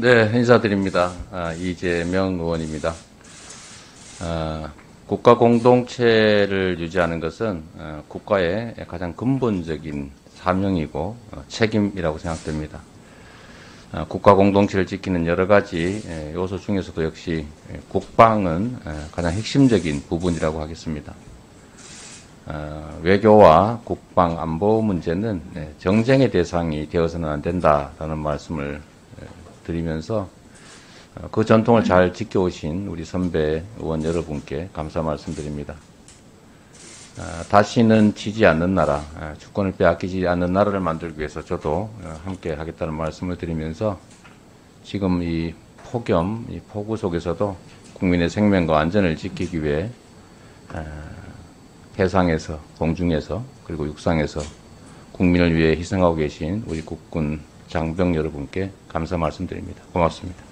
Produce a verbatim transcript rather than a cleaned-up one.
네, 인사드립니다. 아, 이재명 의원입니다. 아, 국가 공동체를 유지하는 것은 아, 국가의 가장 근본적인 사명이고 아, 책임이라고 생각됩니다. 아, 국가 공동체를 지키는 여러 가지 에, 요소 중에서도 역시 국방은 에, 가장 핵심적인 부분이라고 하겠습니다. 어, 외교와 국방 안보 문제는 정쟁의 대상이 되어서는 안 된다라는 말씀을 드리면서 그 전통을 잘 지켜오신 우리 선배 의원 여러분께 감사 말씀드립니다. 어, 다시는 지지 않는 나라, 주권을 빼앗기지 않는 나라를 만들기 위해서 저도 함께 하겠다는 말씀을 드리면서 지금 이 폭염, 이 폭우 속에서도 국민의 생명과 안전을 지키기 위해 어, 해상에서, 공중에서, 그리고 육상에서 국민을 위해 희생하고 계신 우리 국군 장병 여러분께 감사 말씀드립니다. 고맙습니다.